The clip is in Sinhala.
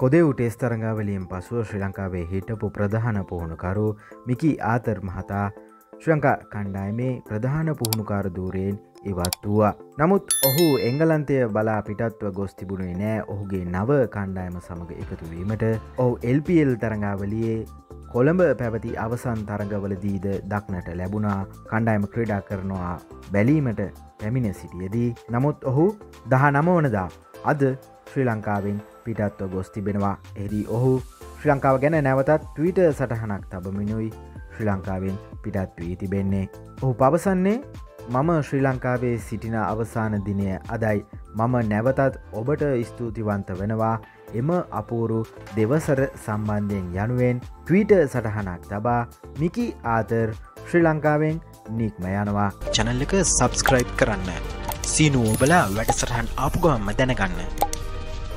Kodeu Test Tarangavali Pasu, Sri Lanka Hitapu Pradhana Puhunukaru, Mickey Arthur Mahata, Sri Lanka Kandaime, Pradhana Puhunukaru Duren, Ivatua. Namut Ohu Engalante Bala Pitatwa Gostibune, Ohuge Nava Kandaima Samaga Ekatu Vimata, O LPL Tarangavali. Colombo පැවති අවසන් තරඟවලදීද දක්නට ලැබුණා කණ්ඩායම ක්‍රීඩා කරනවා බැලීමට පැමිණ සිටියේදී නමුත් ඔහු 19 වනදා අද ශ්‍රී ලංකාවෙන් පිටත්ව ගොස් තිබෙනවා එෙහිදී ඔහු ශ්‍රී ලංකාව ගැන නැවතත් ට්විටර් සටහනක් තබමිනුයි ශ්‍රී ලංකාවෙන් පිටත් වී තිබෙන්නේ ඔහු පවසන්නේ මම ශ්‍රී ලංකාවේ සිටින අවසාන දිනය අදයි මම නැවතත් ඔබට ස්තුතිවන්ත වෙනවා එම අපූරු දෙවසර සම්බන්ධයෙන් යනුවෙන් ට්විටර් සටහනක් තබා මිකී ආතර් ශ්‍රී ලංකාවෙන් නික්ම යනවා channel එක subscribe කරන්න සීනු ඔබලා වැඩසටහන් ආපු ගමන් දැනගන්න